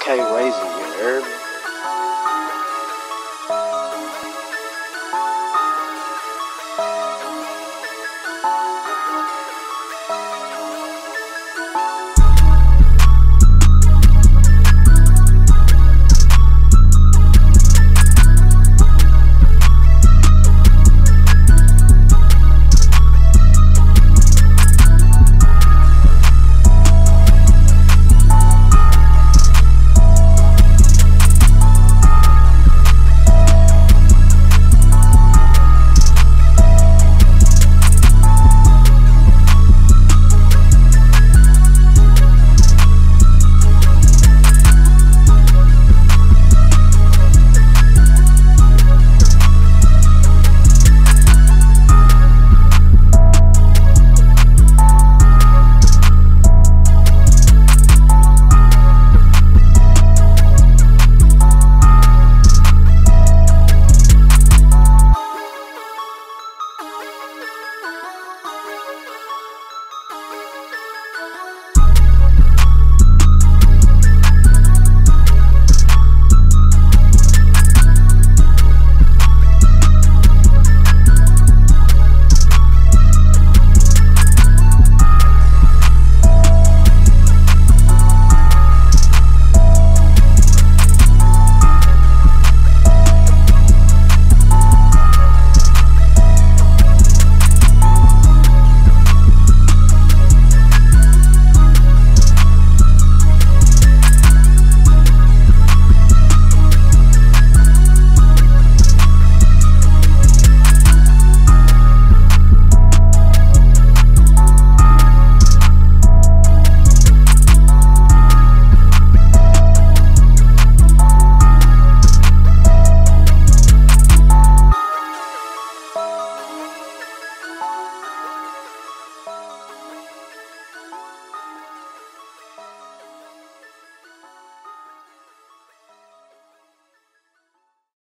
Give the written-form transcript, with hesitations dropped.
Kay Razy, you heard?